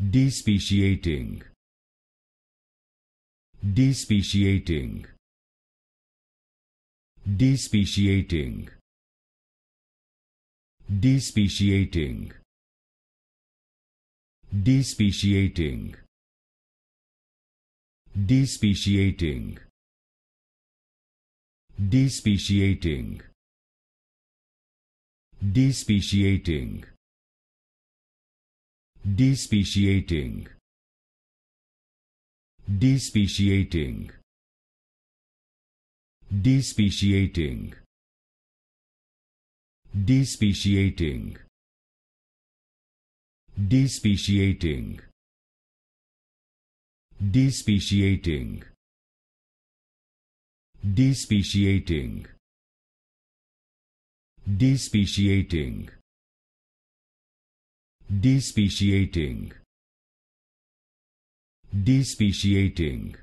Despeciating. Despeciating. Despeciating. Despeciating. Despeciating. Despeciating. Despeciating. Despeciating. Despeciating. Despeciating. Despeciating. Despeciating. Despeciating. Despeciating. Despeciating. Despeciating. Despeciating. Despeciating.